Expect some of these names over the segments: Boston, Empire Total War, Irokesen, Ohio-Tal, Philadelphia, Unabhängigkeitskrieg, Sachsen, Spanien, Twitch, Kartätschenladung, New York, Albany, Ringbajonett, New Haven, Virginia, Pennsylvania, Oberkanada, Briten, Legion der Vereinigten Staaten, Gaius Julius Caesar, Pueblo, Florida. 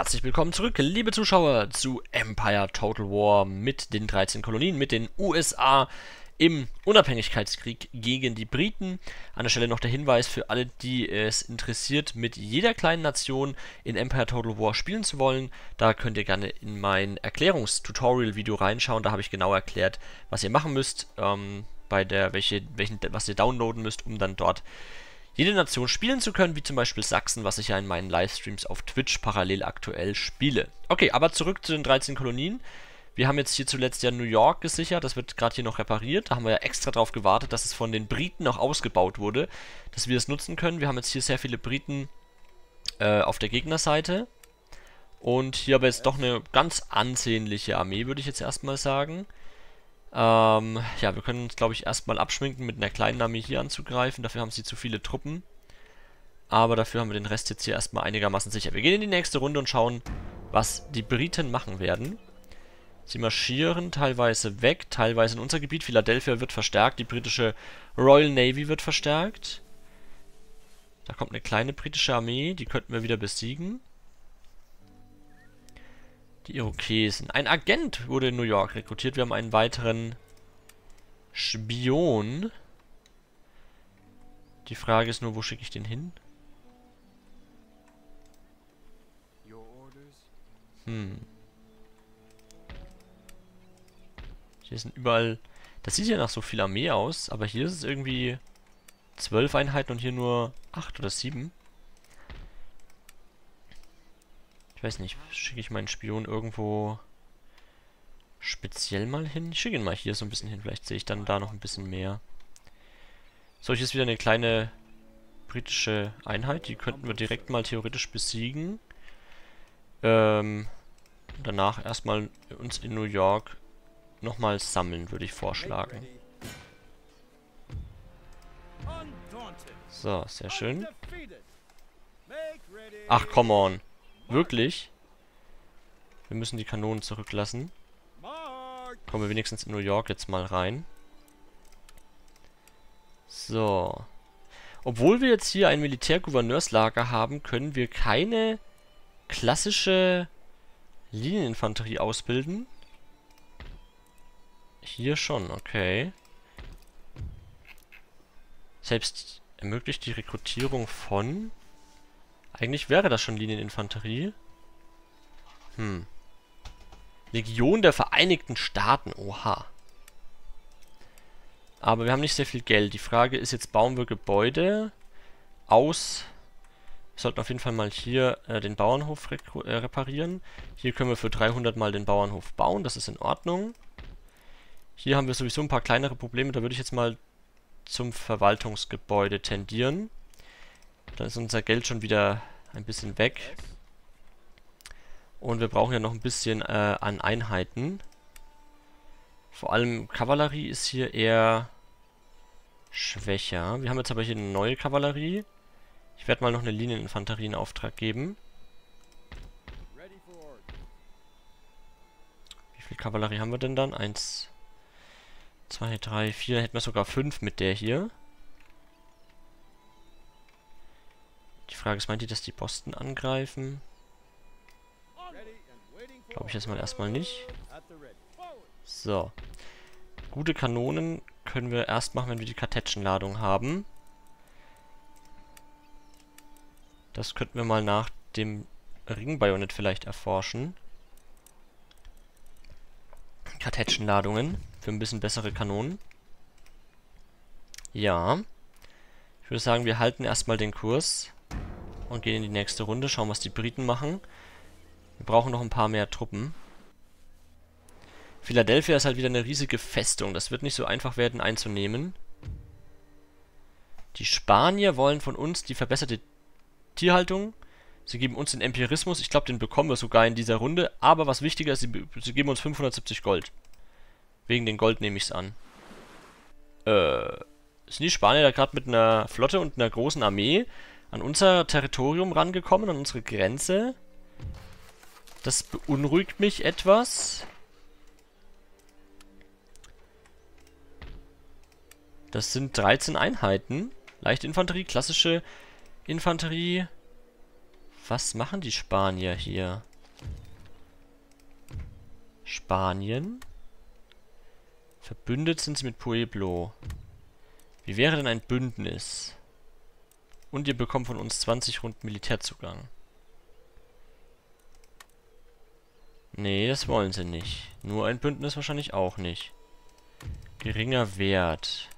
Herzlich willkommen zurück, liebe Zuschauer, zu Empire Total War mit den 13 Kolonien, mit den USA im Unabhängigkeitskrieg gegen die Briten. An der Stelle noch der Hinweis für alle, die es interessiert, mit jeder kleinen Nation in Empire Total War spielen zu wollen. Da könnt ihr gerne in mein Erklärungstutorial-Video reinschauen, da habe ich genau erklärt, was ihr machen müsst, was ihr downloaden müsst, um dann dort jede Nation spielen zu können, wie zum Beispiel Sachsen, was ich ja in meinen Livestreams auf Twitch parallel aktuell spiele. Okay, aber zurück zu den 13 Kolonien. Wir haben jetzt hier zuletzt ja New York gesichert, das wird gerade hier noch repariert. Da haben wir ja extra drauf gewartet, dass es von den Briten auch ausgebaut wurde, dass wir es nutzen können. Wir haben jetzt hier sehr viele Briten auf der Gegnerseite. Und hier aber jetzt doch eine ganz ansehnliche Armee, würde ich jetzt erstmal sagen. Ja, wir können uns, glaube ich, erstmal abschminken, mit einer kleinen Armee hier anzugreifen. Dafür haben sie zu viele Truppen. Aber dafür haben wir den Rest jetzt hier erstmal einigermaßen sicher. Wir gehen in die nächste Runde und schauen, was die Briten machen werden. Sie marschieren teilweise weg, teilweise in unser Gebiet. Philadelphia wird verstärkt, die britische Royal Navy wird verstärkt. Da kommt eine kleine britische Armee, die könnten wir wieder besiegen. Die Irokesen. Ein Agent wurde in New York rekrutiert. Wir haben einen weiteren Spion. Die Frage ist nur, wo schicke ich den hin? Hier sind überall... Das sieht ja nach so viel Armee aus, aber hier ist es irgendwie 12 Einheiten und hier nur 8 oder 7. Ich weiß nicht, schicke ich meinen Spion irgendwo speziell mal hin? Ich schicke ihn mal hier so ein bisschen hin, vielleicht sehe ich dann da noch ein bisschen mehr. So, hier ist wieder eine kleine britische Einheit, die könnten wir direkt mal theoretisch besiegen. Danach erstmal uns in New York nochmal sammeln, würde ich vorschlagen. So, sehr schön. Ach, come on. Wirklich? Wir müssen die Kanonen zurücklassen. Kommen wir wenigstens in New York jetzt mal rein. So. Obwohl wir jetzt hier ein Militärgouverneurslager haben, können wir keine klassische Linieninfanterie ausbilden. Hier schon, okay. Selbst ermöglicht die Rekrutierung von... Eigentlich wäre das schon Linieninfanterie. Legion der Vereinigten Staaten. Oha. Aber wir haben nicht sehr viel Geld. Die Frage ist jetzt, bauen wir Gebäude aus? Wir sollten auf jeden Fall mal hier den Bauernhof reparieren. Hier können wir für 300 mal den Bauernhof bauen. Das ist in Ordnung. Hier haben wir sowieso ein paar kleinere Probleme. Da würde ich jetzt mal zum Verwaltungsgebäude tendieren. Dann ist unser Geld schon wieder ein bisschen weg. Und wir brauchen ja noch ein bisschen an Einheiten. Vor allem Kavallerie ist hier eher schwächer. Wir haben jetzt aber hier eine neue Kavallerie. Ich werde mal noch eine Linieninfanterie in Auftrag geben. Wie viel Kavallerie haben wir denn dann? 1, 2, 3, 4. Hätten wir sogar 5 mit der hier. Die Frage ist, meint ihr, dass die Boston angreifen? Glaube ich jetzt mal erstmal nicht. So. Gute Kanonen können wir erst machen, wenn wir die Kartätschenladung haben. Das könnten wir mal nach dem Ringbajonett vielleicht erforschen. Kartätschenladungen für ein bisschen bessere Kanonen. Ja. Ich würde sagen, wir halten erstmal den Kurs und gehen in die nächste Runde, schauen, was die Briten machen. Wir brauchen noch ein paar mehr Truppen. Philadelphia ist halt wieder eine riesige Festung. Das wird nicht so einfach werden, einzunehmen. Die Spanier wollen von uns die verbesserte Tierhaltung. Sie geben uns den Empirismus. Ich glaube, den bekommen wir sogar in dieser Runde. Aber was wichtiger ist, sie geben uns 570 Gold. Wegen den Gold nehme ich es an. Sind die Spanier da gerade mit einer Flotte und einer großen Armee an unser Territorium rangekommen, an unsere Grenze? Das beunruhigt mich etwas. Das sind 13 Einheiten. Leichte Infanterie, klassische Infanterie. Was machen die Spanier hier? Spanien. Verbündet sind sie mit Pueblo. Wie wäre denn ein Bündnis? Und ihr bekommt von uns 20 Runden Militärzugang. Nee, das wollen sie nicht. Nur ein Bündnis wahrscheinlich auch nicht. Geringer Wert.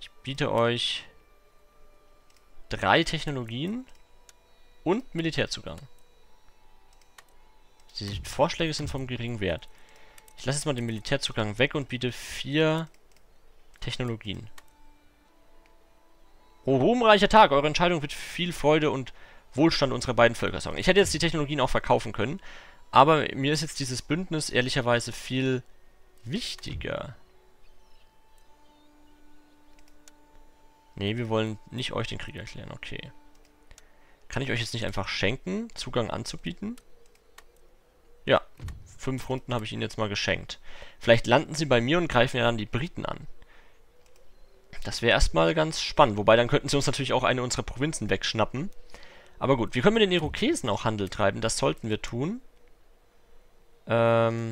Ich biete euch 3 Technologien und Militärzugang. Die Vorschläge sind vom geringen Wert. Ich lasse jetzt mal den Militärzugang weg und biete 4 Technologien. Oh, ruhmreicher Tag, eure Entscheidung wird viel Freude und Wohlstand unserer beiden Völker sorgen. Ich hätte jetzt die Technologien auch verkaufen können, aber mir ist jetzt dieses Bündnis ehrlicherweise viel wichtiger. Nee, wir wollen nicht euch den Krieg erklären, okay. Kann ich euch jetzt nicht einfach schenken, Zugang anzubieten? Ja, 5 Runden habe ich ihnen jetzt mal geschenkt. Vielleicht landen sie bei mir und greifen ja dann die Briten an. Das wäre erstmal ganz spannend. Wobei, dann könnten sie uns natürlich auch eine unserer Provinzen wegschnappen. Aber gut, wir können mit den Irokesen auch Handel treiben. Das sollten wir tun. Meint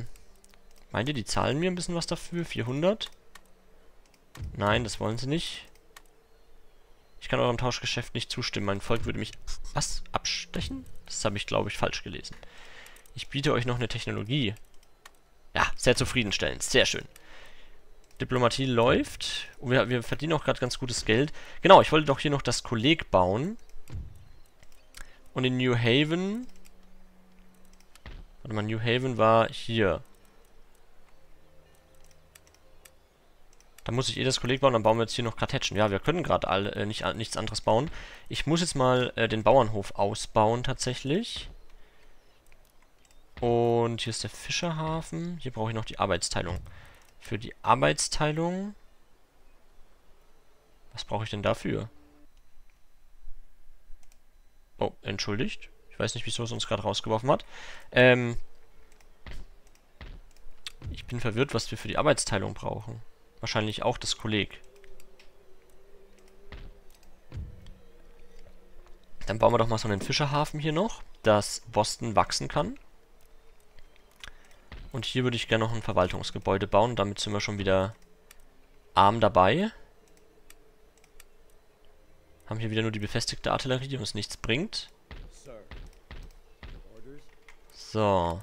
ihr, die zahlen mir ein bisschen was dafür? 400? Nein, das wollen sie nicht. Ich kann eurem Tauschgeschäft nicht zustimmen. Mein Volk würde mich... Was? Abstechen? Das habe ich, glaube ich, falsch gelesen. Ich biete euch noch eine Technologie. Ja, sehr zufriedenstellend. Sehr schön. Diplomatie läuft. Und wir verdienen auch gerade ganz gutes Geld. Genau, ich wollte doch hier noch das Kolleg bauen. Und in New Haven... Warte mal, New Haven war hier. Da muss ich eh das Kolleg bauen, dann bauen wir jetzt hier noch Kartätschen. Ja, wir können gerade nichts anderes bauen. Ich muss jetzt mal den Bauernhof ausbauen tatsächlich. Und hier ist der Fischerhafen. Hier brauche ich noch die Arbeitsteilung. Für die Arbeitsteilung... Was brauche ich denn dafür? Oh, entschuldigt. Ich weiß nicht, wieso es uns gerade rausgeworfen hat. Ich bin verwirrt, was wir für die Arbeitsteilung brauchen. Wahrscheinlich auch das Kolleg. Dann bauen wir doch mal so einen Fischerhafen hier noch, dass Boston wachsen kann. Und hier würde ich gerne noch ein Verwaltungsgebäude bauen. Damit sind wir schon wieder arm dabei. Haben hier wieder nur die befestigte Artillerie, die uns nichts bringt. So.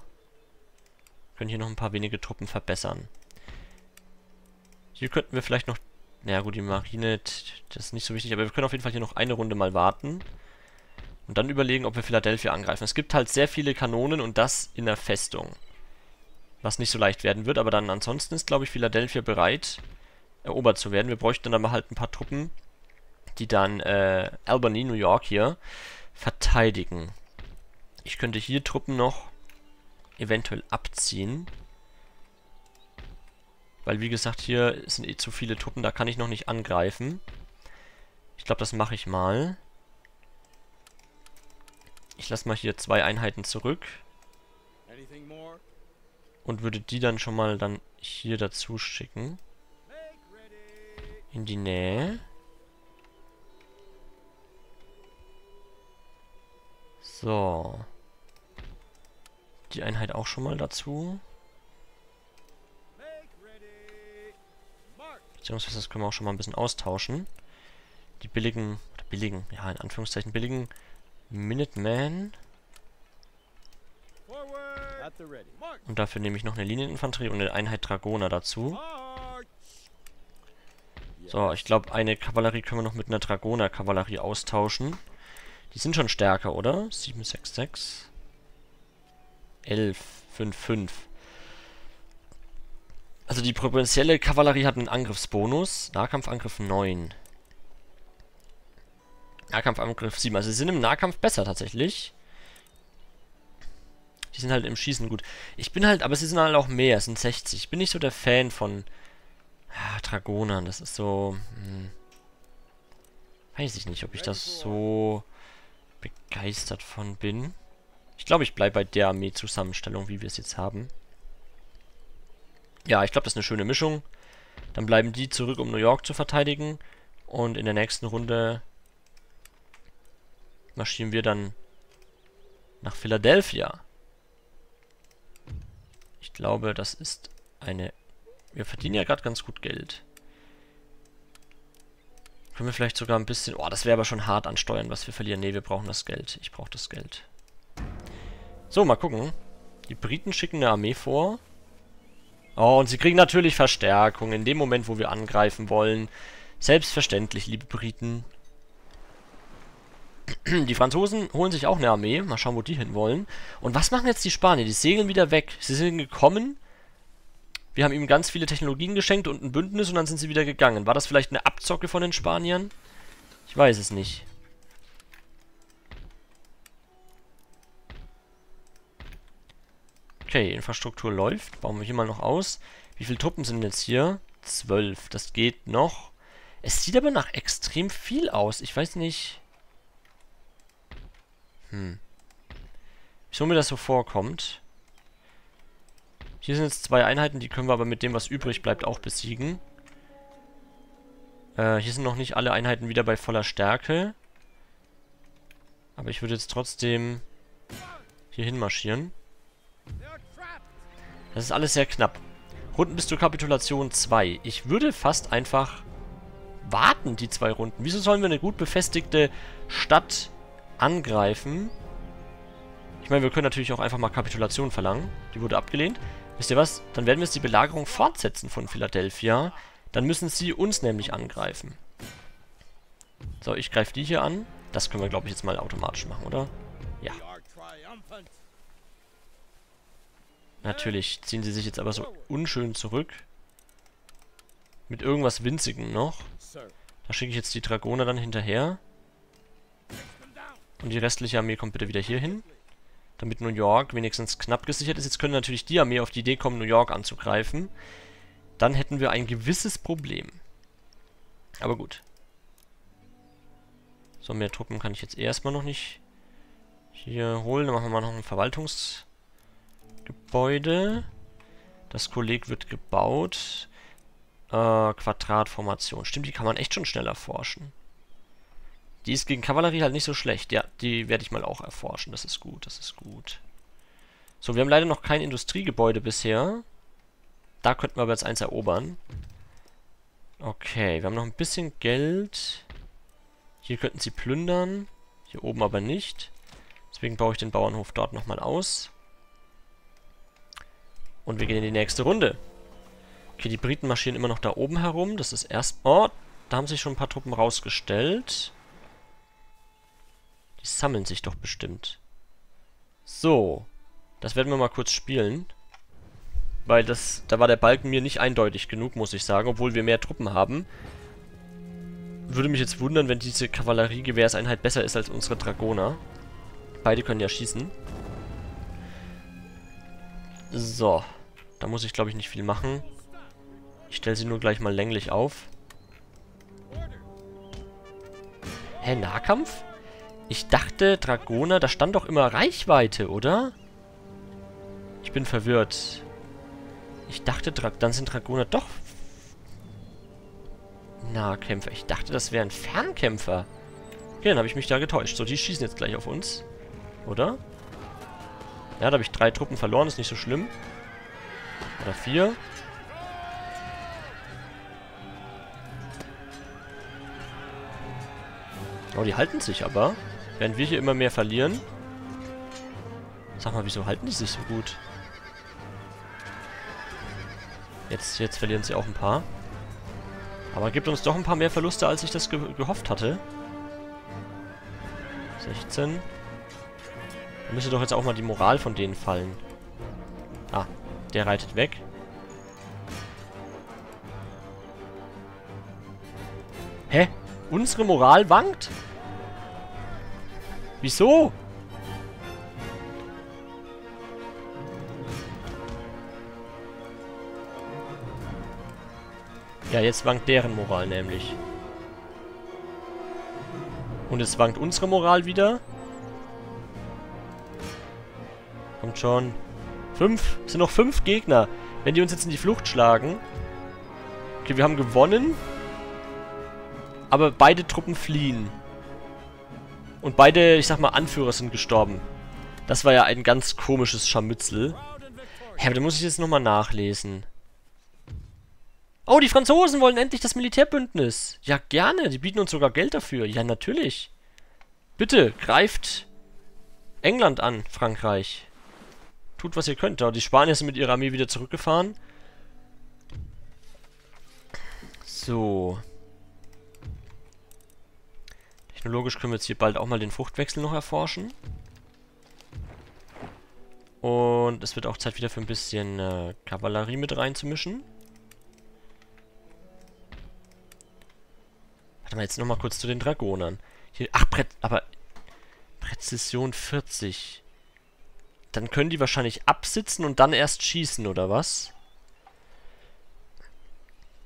Können hier noch ein paar wenige Truppen verbessern. Hier könnten wir vielleicht noch... Na ja, gut, die Marine, das ist nicht so wichtig. Aber wir können auf jeden Fall hier noch eine Runde mal warten. Und dann überlegen, ob wir Philadelphia angreifen. Es gibt halt sehr viele Kanonen und das in der Festung. Was nicht so leicht werden wird, aber dann ansonsten ist, glaube ich, Philadelphia bereit, erobert zu werden. Wir bräuchten dann aber halt ein paar Truppen, die dann Albany, New York hier verteidigen. Ich könnte hier Truppen noch eventuell abziehen. Weil, wie gesagt, hier sind eh zu viele Truppen, da kann ich noch nicht angreifen. Ich glaube, das mache ich mal. Ich lasse mal hier 2 Einheiten zurück. Und würde die dann schon mal dann hier dazu schicken. In die Nähe. So. Die Einheit auch schon mal dazu. Beziehungsweise das können wir auch schon mal ein bisschen austauschen. Die billigen, oder billigen, ja in Anführungszeichen billigen Minutemen. Und dafür nehme ich noch eine Linieninfanterie und eine Einheit Dragoner dazu. So, ich glaube, eine Kavallerie können wir noch mit einer Dragoner-Kavallerie austauschen. Die sind schon stärker, oder? 7, 6, 6. 11, 5, 5. Also die provinzielle Kavallerie hat einen Angriffsbonus. Nahkampfangriff 9. Nahkampfangriff 7. Also sie sind im Nahkampf besser tatsächlich. Die sind halt im Schießen gut. Ich bin halt, aber sie sind halt auch mehr, es sind 60. Ich bin nicht so der Fan von Dragonern, das ist so... weiß ich nicht, ob ich das so begeistert von bin. Ich glaube, ich bleibe bei der Armee-Zusammenstellung, wie wir es jetzt haben. Ja, ich glaube, das ist eine schöne Mischung. Dann bleiben die zurück, um New York zu verteidigen. Und in der nächsten Runde marschieren wir dann nach Philadelphia. Ich glaube, das ist eine... Wir verdienen ja gerade ganz gut Geld. Können wir vielleicht sogar ein bisschen... Oh, das wäre aber schon hart ansteuern, was wir verlieren. Ne, wir brauchen das Geld. Ich brauche das Geld. So, mal gucken. Die Briten schicken eine Armee vor. Oh, und sie kriegen natürlich Verstärkung in dem Moment, wo wir angreifen wollen. Selbstverständlich, liebe Briten. Die Franzosen holen sich auch eine Armee. Mal schauen, wo die hinwollen. Und was machen jetzt die Spanier? Die segeln wieder weg. Sie sind gekommen. Wir haben ihnen ganz viele Technologien geschenkt und ein Bündnis und dann sind sie wieder gegangen. War das vielleicht eine Abzocke von den Spaniern? Ich weiß es nicht. Okay, Infrastruktur läuft. Bauen wir hier mal noch aus. Wie viele Truppen sind jetzt hier? 12. Das geht noch. Es sieht aber nach extrem viel aus. Ich weiß nicht... Wieso mir das so vorkommt. Hier sind jetzt zwei Einheiten, die können wir aber mit dem, was übrig bleibt, auch besiegen. Hier sind noch nicht alle Einheiten wieder bei voller Stärke. Aber ich würde jetzt trotzdem hier hinmarschieren. Das ist alles sehr knapp. Runden bis zur Kapitulation 2. Ich würde fast einfach warten, die zwei Runden. Wieso sollen wir eine gut befestigte Stadt... angreifen. Ich meine, wir können natürlich auch einfach mal Kapitulation verlangen. Die wurde abgelehnt. Wisst ihr was? Dann werden wir jetzt die Belagerung fortsetzen von Philadelphia. Dann müssen sie uns nämlich angreifen. So, ich greife die hier an. Das können wir, glaube ich, jetzt mal automatisch machen, oder? Ja. Natürlich ziehen sie sich jetzt aber so unschön zurück. Mit irgendwas Winzigem noch. Da schicke ich jetzt die Dragoner dann hinterher. Und die restliche Armee kommt bitte wieder hier hin. Damit New York wenigstens knapp gesichert ist. Jetzt können natürlich die Armee auf die Idee kommen, New York anzugreifen. Dann hätten wir ein gewisses Problem. Aber gut. So, mehr Truppen kann ich jetzt erstmal noch nicht hier holen. Dann machen wir mal noch ein Verwaltungsgebäude. Das Kolleg wird gebaut. Quadratformation. Stimmt, die kann man echt schon schneller forschen. Die ist gegen Kavallerie halt nicht so schlecht. Ja, die werde ich mal auch erforschen. Das ist gut, das ist gut. So, wir haben leider noch kein Industriegebäude bisher. Da könnten wir aber jetzt eins erobern. Okay, wir haben noch ein bisschen Geld. Hier könnten sie plündern. Hier oben aber nicht. Deswegen baue ich den Bauernhof dort nochmal aus. Und wir gehen in die nächste Runde. Okay, die Briten marschieren immer noch da oben herum. Das ist erst... Oh, da haben sich schon ein paar Truppen rausgestellt. Die sammeln sich doch bestimmt. So. Das werden wir mal kurz spielen. Weil das... Da war der Balken mir nicht eindeutig genug, muss ich sagen. Obwohl wir mehr Truppen haben. Würde mich jetzt wundern, wenn diese Kavalleriegewehrseinheit besser ist als unsere Dragoner. Beide können ja schießen. So. Da muss ich, glaube ich, nicht viel machen. Ich stelle sie nur gleich mal länglich auf. Hä, Nahkampf? Ich dachte, Dragoner, da stand doch immer Reichweite, oder? Ich bin verwirrt. Ich dachte, dann sind Dragoner doch... Nahkämpfer. Ich dachte, das wären Fernkämpfer. Okay, dann habe ich mich da getäuscht. So, die schießen jetzt gleich auf uns. Oder? Ja, da habe ich 3 Truppen verloren. Ist nicht so schlimm. Oder 4. Oh, die halten sich aber. Während wir hier immer mehr verlieren. Sag mal, wieso halten die sich so gut? Jetzt verlieren sie auch ein paar. Aber gibt uns doch ein paar mehr Verluste, als ich das gehofft hatte. 16. Da müsste doch jetzt auch mal die Moral von denen fallen. Ah, der reitet weg. Hä? Unsere Moral wankt? Wieso? Ja, jetzt wankt deren Moral nämlich. Und es wankt unsere Moral wieder. Kommt schon. 5. Es sind noch 5 Gegner. Wenn die uns jetzt in die Flucht schlagen. Okay, wir haben gewonnen. Aber beide Truppen fliehen. Und beide, ich sag mal, Anführer sind gestorben. Das war ja ein ganz komisches Scharmützel. Hä, aber da muss ich jetzt nochmal nachlesen. Oh, die Franzosen wollen endlich das Militärbündnis. Ja, gerne. Die bieten uns sogar Geld dafür. Ja, natürlich. Bitte, greift England an, Frankreich. Tut, was ihr könnt. Die Spanier sind mit ihrer Armee wieder zurückgefahren. So. Technologisch können wir jetzt hier bald auch mal den Fruchtwechsel noch erforschen. Und es wird auch Zeit wieder für ein bisschen Kavallerie mit reinzumischen. Warte mal, jetzt nochmal kurz zu den Dragonern. Hier, ach, Präzision 40. Dann können die wahrscheinlich absitzen und dann erst schießen, oder was?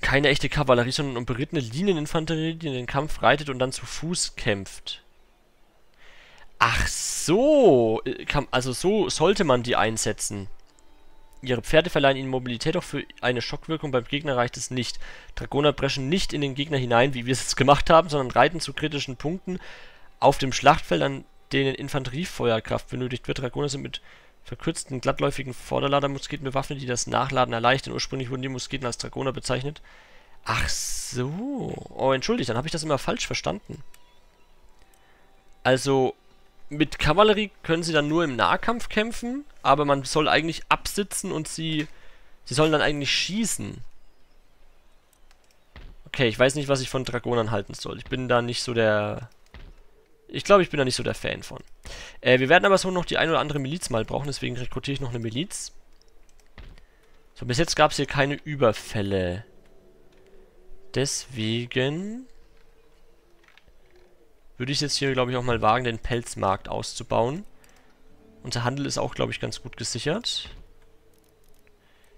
Keine echte Kavallerie, sondern berittene Linieninfanterie, die in den Kampf reitet und dann zu Fuß kämpft. Ach so, also so sollte man die einsetzen. Ihre Pferde verleihen ihnen Mobilität, doch für eine Schockwirkung beim Gegner reicht es nicht. Dragoner brechen nicht in den Gegner hinein, wie wir es jetzt gemacht haben, sondern reiten zu kritischen Punkten auf dem Schlachtfeld, an denen Infanteriefeuerkraft benötigt wird. Dragoner sind mit verkürzten, glattläufigen Vorderladermusketen bewaffnet, die das Nachladen erleichtern. Ursprünglich wurden die Musketen als Dragoner bezeichnet. Ach so. Oh, entschuldigt, dann habe ich das immer falsch verstanden. Also, mit Kavallerie können sie dann nur im Nahkampf kämpfen, aber man soll eigentlich absitzen und sie sollen dann eigentlich schießen. Okay, ich weiß nicht, was ich von Dragonern halten soll. Ich glaube, ich bin da nicht so der Fan von. Wir werden aber so noch die ein oder andere Miliz mal brauchen, deswegen rekrutiere ich noch eine Miliz. So, bis jetzt gab es hier keine Überfälle. Deswegen würde ich jetzt hier, glaube ich, auch mal wagen, den Pelzmarkt auszubauen. Unser Handel ist auch, glaube ich, ganz gut gesichert.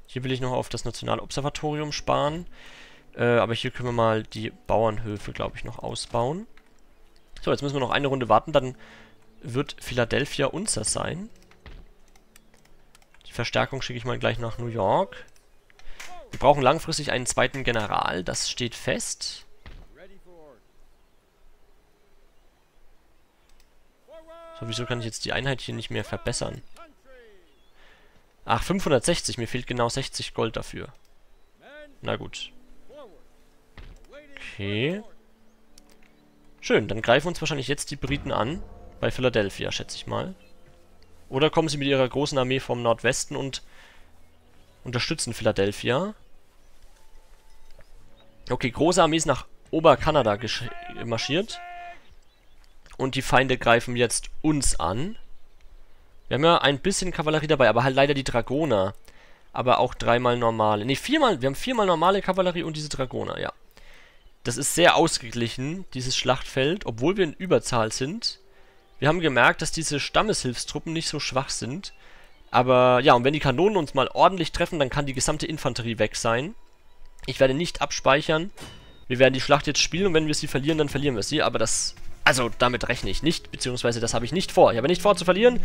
Hier will ich noch auf das Nationalobservatorium sparen. Aber hier können wir mal die Bauernhöfe, glaube ich, noch ausbauen. So, jetzt müssen wir noch eine Runde warten, dann wird Philadelphia unser sein. Die Verstärkung schicke ich mal gleich nach New York. Wir brauchen langfristig einen zweiten General, das steht fest. So, wieso kann ich jetzt die Einheit hier nicht mehr verbessern? Ach, 560, mir fehlt genau 60 Gold dafür. Na gut. Okay. Schön, dann greifen uns wahrscheinlich jetzt die Briten an, bei Philadelphia, schätze ich mal. Oder kommen sie mit ihrer großen Armee vom Nordwesten und unterstützen Philadelphia. Okay, große Armee ist nach Oberkanada marschiert. Und die Feinde greifen jetzt uns an. Wir haben ja ein bisschen Kavallerie dabei, aber halt leider die Dragoner. Aber auch dreimal normale. Ne, viermal, wir haben viermal normale Kavallerie und diese Dragoner, ja. Das ist sehr ausgeglichen, dieses Schlachtfeld, obwohl wir in Überzahl sind. Wir haben gemerkt, dass diese Stammeshilfstruppen nicht so schwach sind. Aber ja, und wenn die Kanonen uns mal ordentlich treffen, dann kann die gesamte Infanterie weg sein. Ich werde nicht abspeichern. Wir werden die Schlacht jetzt spielen und wenn wir sie verlieren, dann verlieren wir sie. Aber das, also damit rechne ich nicht, beziehungsweise das habe ich nicht vor. Ich habe nicht vor zu verlieren.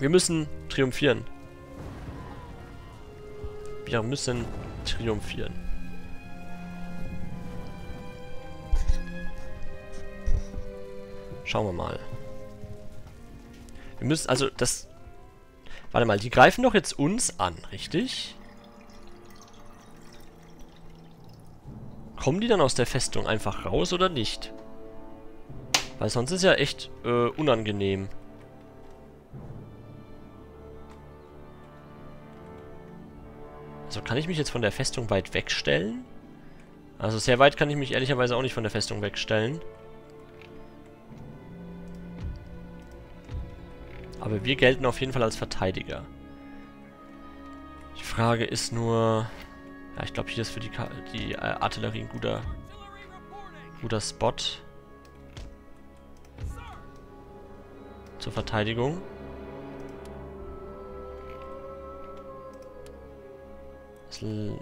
Wir müssen triumphieren. Wir müssen triumphieren. Schauen wir mal. Wir müssen, also das... Warte mal, die greifen doch jetzt uns an, richtig? Kommen die dann aus der Festung einfach raus oder nicht? Weil sonst ist ja echt unangenehm. Also kann ich mich jetzt von der Festung weit wegstellen? Also sehr weit kann ich mich ehrlicherweise auch nicht von der Festung wegstellen. Aber wir gelten auf jeden Fall als Verteidiger. Die Frage ist nur... Ja, ich glaube, hier ist für die Artillerie ein guter Spot. Zur Verteidigung.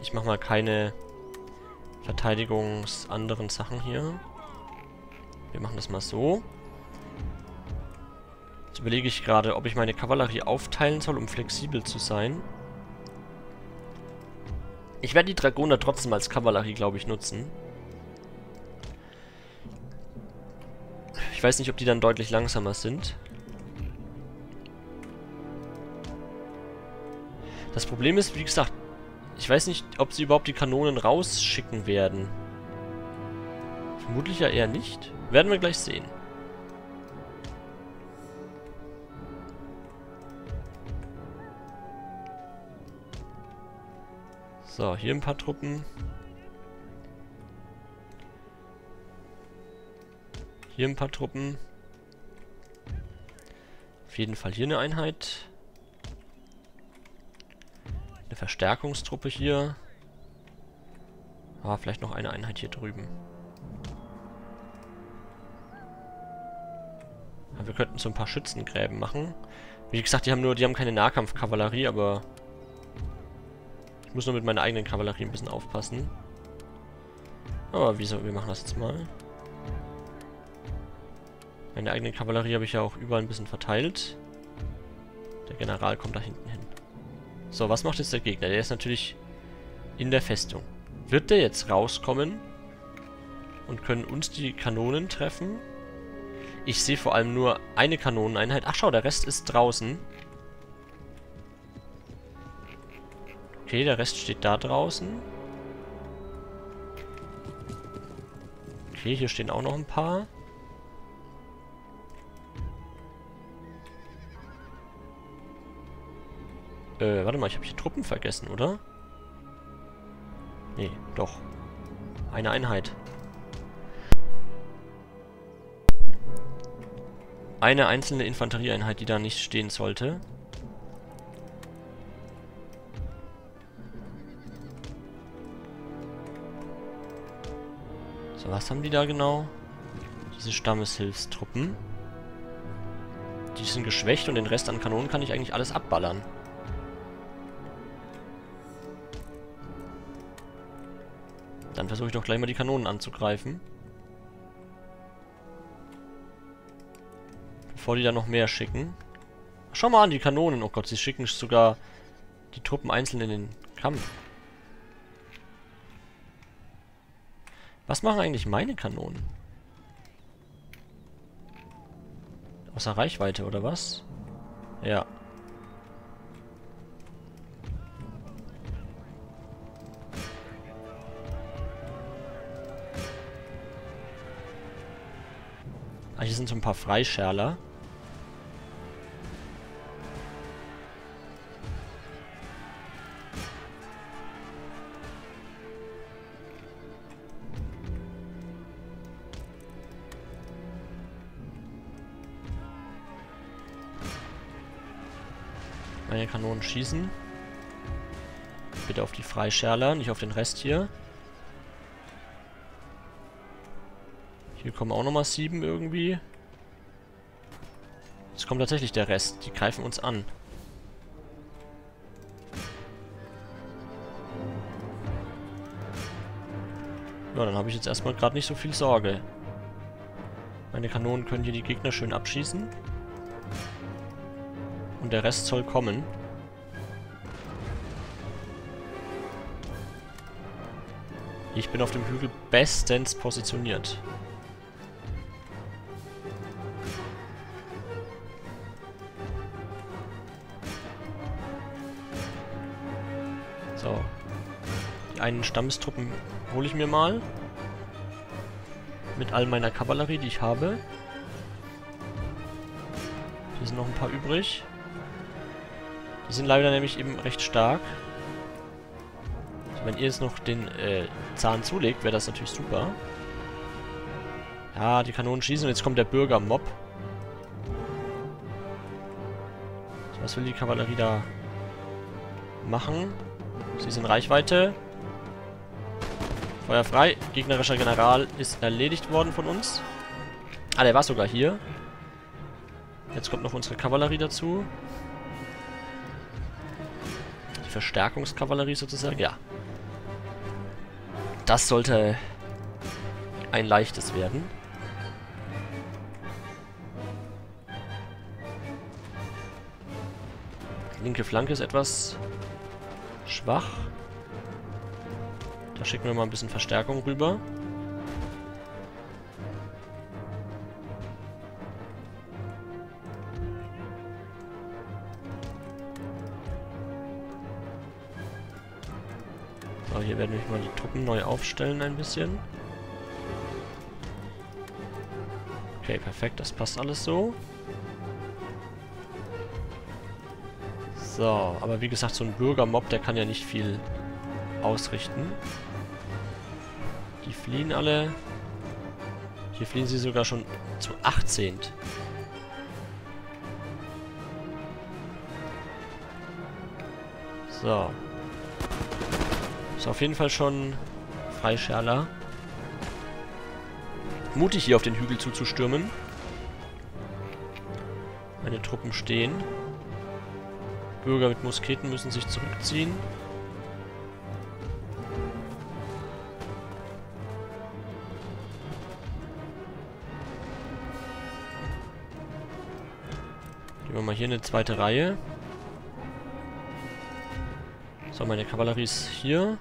Ich mache mal keine verteidigungsanderen Sachen hier. Wir machen das mal so. Überlege ich gerade, ob ich meine Kavallerie aufteilen soll, um flexibel zu sein. Ich werde die Dragoner trotzdem als Kavallerie, glaube ich, nutzen. Ich weiß nicht, ob die dann deutlich langsamer sind. Das Problem ist, wie gesagt, ich weiß nicht, ob sie überhaupt die Kanonen rausschicken werden. Vermutlich ja eher nicht. Werden wir gleich sehen. So, hier ein paar Truppen. Hier ein paar Truppen. Auf jeden Fall hier eine Einheit. Eine Verstärkungstruppe hier. Ah, vielleicht noch eine Einheit hier drüben. Ja, wir könnten so ein paar Schützengräben machen. Wie gesagt, die haben keine Nahkampfkavallerie, aber ich muss nur mit meiner eigenen Kavallerie ein bisschen aufpassen. Aber wieso, wir machen das jetzt mal. Meine eigene Kavallerie habe ich ja auch überall ein bisschen verteilt. Der General kommt da hinten hin. So, was macht jetzt der Gegner? Der ist natürlich in der Festung. Wird der jetzt rauskommen und können uns die Kanonen treffen? Ich sehe vor allem nur eine Kanoneneinheit. Ach schau, der Rest ist draußen. Okay, der Rest steht da draußen. Okay, hier stehen auch noch ein paar. Warte mal, ich habe hier Truppen vergessen, oder? Nee, doch. Eine Einheit. Eine einzelne Infanterieeinheit, die da nicht stehen sollte. So, was haben die da genau? Diese Stammeshilfstruppen. Die sind geschwächt und den Rest an Kanonen kann ich eigentlich alles abballern. Dann versuche ich doch gleich mal die Kanonen anzugreifen. Bevor die da noch mehr schicken. Schau mal an, die Kanonen. Oh Gott, sie schicken sogar die Truppen einzeln in den Kampf. Was machen eigentlich meine Kanonen? Außer Reichweite, oder was? Ja. Ah, hier sind so ein paar Freischärler. Meine Kanonen schießen. Bitte auf die Freischärler, nicht auf den Rest hier. Hier kommen auch nochmal 7 irgendwie. Jetzt kommt tatsächlich der Rest. Die greifen uns an. Ja, dann habe ich jetzt erstmal gerade nicht so viel Sorge. Meine Kanonen können hier die Gegner schön abschießen. Und der Rest soll kommen. Ich bin auf dem Hügel bestens positioniert. So. Die einen Stammestruppen hole ich mir mal. Mit all meiner Kavallerie, die ich habe. Hier sind noch ein paar übrig. Die sind leider nämlich eben recht stark. Also wenn ihr jetzt noch den Zahn zulegt, wäre das natürlich super. Ja, die Kanonen schießen und jetzt kommt der Bürgermob. So, was will die Kavallerie da machen? Sie ist in Reichweite. Feuer frei. Gegnerischer General ist erledigt worden von uns. Ah, der war sogar hier. Jetzt kommt noch unsere Kavallerie dazu. Die Verstärkungskavallerie sozusagen. Ja. Das sollte ein leichtes werden. Die linke Flanke ist etwas schwach. Da schicken wir mal ein bisschen Verstärkung rüber. So, hier werden wir mal die Truppen neu aufstellen ein bisschen. Okay, perfekt, das passt alles so. So, aber wie gesagt, so ein Bürgermob, der kann ja nicht viel ausrichten. Die fliehen alle. Hier fliehen sie sogar schon zu 18. So. Ist auf jeden Fall schon Freischärler. Mutig hier auf den Hügel zuzustürmen. Meine Truppen stehen. Bürger mit Musketen müssen sich zurückziehen. Gehen wir mal hier eine zweite Reihe. So, meine Kavallerie ist hier.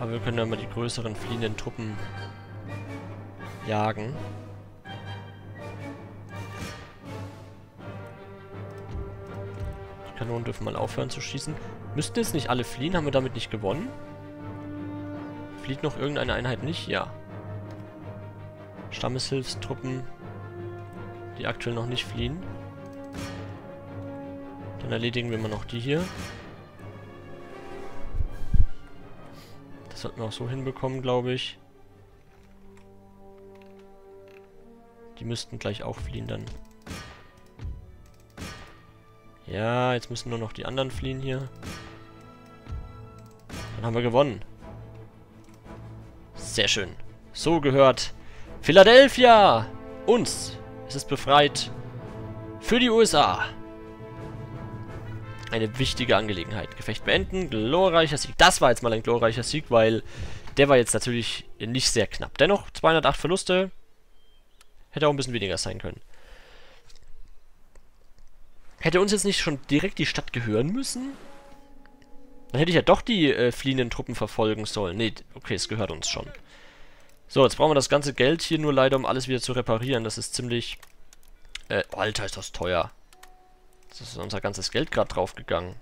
Aber wir können ja mal die größeren fliehenden Truppen jagen. Die Kanonen dürfen mal aufhören zu schießen. Müssten jetzt nicht alle fliehen? Haben wir damit nicht gewonnen? Flieht noch irgendeine Einheit nicht? Ja. Stammeshilfstruppen, die aktuell noch nicht fliehen. Dann erledigen wir mal noch die hier. Das sollten wir auch so hinbekommen, glaube ich. Die müssten gleich auch fliehen dann. Ja, jetzt müssen nur noch die anderen fliehen hier. Dann haben wir gewonnen. Sehr schön. So gehört Philadelphia uns. Es ist befreit für die USA. Eine wichtige Angelegenheit. Gefecht beenden, glorreicher Sieg. Das war jetzt mal ein glorreicher Sieg, weil der war jetzt natürlich nicht sehr knapp. Dennoch 208 Verluste. Hätte auch ein bisschen weniger sein können. Hätte uns jetzt nicht schon direkt die Stadt gehören müssen? Dann hätte ich ja doch die fliehenden Truppen verfolgen sollen. Nee, okay, es gehört uns schon. So, jetzt brauchen wir das ganze Geld hier nur leider, um alles wieder zu reparieren. Das ist ziemlich... Alter, ist das teuer. Das ist unser ganzes Geld gerade draufgegangen.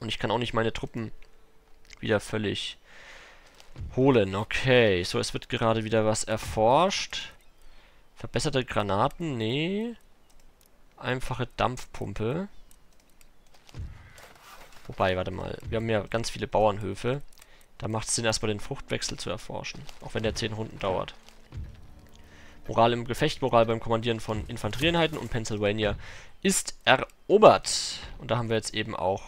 Und ich kann auch nicht meine Truppen wieder völlig holen. Okay, so, es wird gerade wieder was erforscht. Verbesserte Granaten, nee. Einfache Dampfpumpe. Wobei, warte mal, wir haben ja ganz viele Bauernhöfe. Da macht es Sinn, erstmal den Fruchtwechsel zu erforschen. Auch wenn der 10 Runden dauert. Moral im Gefecht, Moral beim Kommandieren von Infanterieeinheiten und Pennsylvania ist erobert. Und da haben wir jetzt eben auch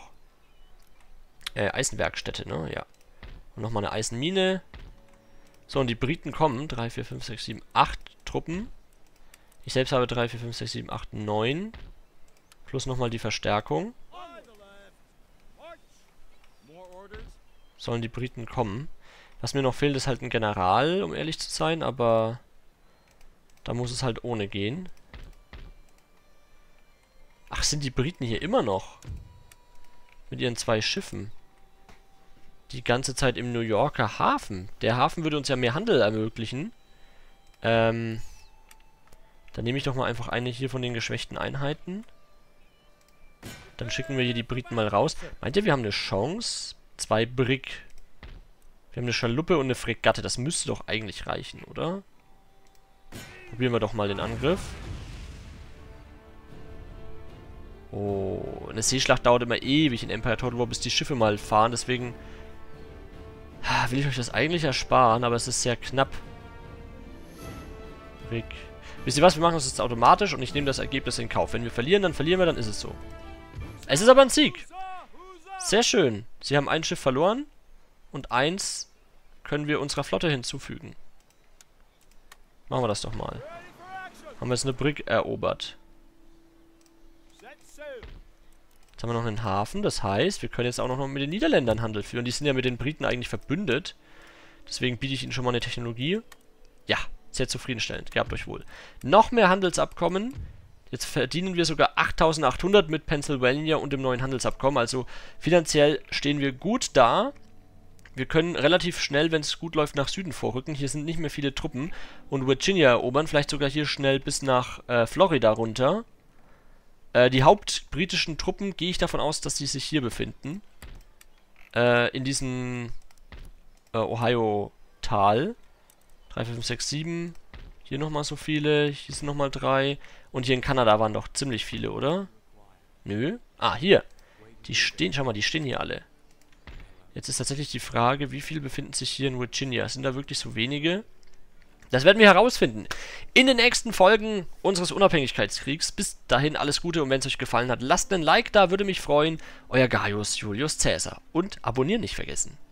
Eisenwerkstätte, ne? Ja. Und nochmal eine Eisenmine. So, und die Briten kommen. 3, 4, 5, 6, 7, 8 Truppen. Ich selbst habe 3, 4, 5, 6, 7, 8, 9. Plus nochmal die Verstärkung. Sollen die Briten kommen? Was mir noch fehlt, ist halt ein General, um ehrlich zu sein, aber... Da muss es halt ohne gehen. Ach, sind die Briten hier immer noch? Mit ihren 2 Schiffen. Die ganze Zeit im New Yorker Hafen. Der Hafen würde uns ja mehr Handel ermöglichen. Dann nehme ich doch mal einfach eine hier von den geschwächten Einheiten. Dann schicken wir hier die Briten mal raus. Meint ihr, wir haben eine Chance? 2 Brick. Wir haben eine Schaluppe und eine Fregatte. Das müsste doch eigentlich reichen, oder? Probieren wir doch mal den Angriff. Oh, eine Seeschlacht dauert immer ewig in Empire Total War, bis die Schiffe mal fahren. Deswegen will ich euch das eigentlich ersparen, aber es ist sehr knapp. Brick. Wisst ihr was? Wir machen das jetzt automatisch und ich nehme das Ergebnis in Kauf. Wenn wir verlieren, dann verlieren wir, dann ist es so. Es ist aber ein Sieg. Sehr schön. Sie haben ein Schiff verloren und 1 können wir unserer Flotte hinzufügen. Machen wir das doch mal. Haben wir jetzt eine Brücke erobert. Jetzt haben wir noch einen Hafen. Das heißt, wir können jetzt auch noch mit den Niederländern Handel führen. Die sind ja mit den Briten eigentlich verbündet. Deswegen biete ich ihnen schon mal eine Technologie. Ja, sehr zufriedenstellend. Gehabt euch wohl. Noch mehr Handelsabkommen. Jetzt verdienen wir sogar 8.800 mit Pennsylvania und dem neuen Handelsabkommen. Also finanziell stehen wir gut da. Wir können relativ schnell, wenn es gut läuft, nach Süden vorrücken. Hier sind nicht mehr viele Truppen. Und Virginia erobern. Vielleicht sogar hier schnell bis nach Florida runter. Die hauptbritischen Truppen, gehe ich davon aus, dass die sich hier befinden. In diesem Ohio-Tal. 3, 5, 6, 7. Hier nochmal so viele. Hier sind nochmal 3. Und hier in Kanada waren doch ziemlich viele, oder? Nö. Ah, hier. Die stehen, schau mal, die stehen hier alle. Jetzt ist tatsächlich die Frage, wie viele befinden sich hier in Virginia? Sind da wirklich so wenige? Das werden wir herausfinden in den nächsten Folgen unseres Unabhängigkeitskriegs. Bis dahin alles Gute und wenn es euch gefallen hat, lasst einen Like da, würde mich freuen. Euer Gaius Julius Caesar. Und abonnieren nicht vergessen.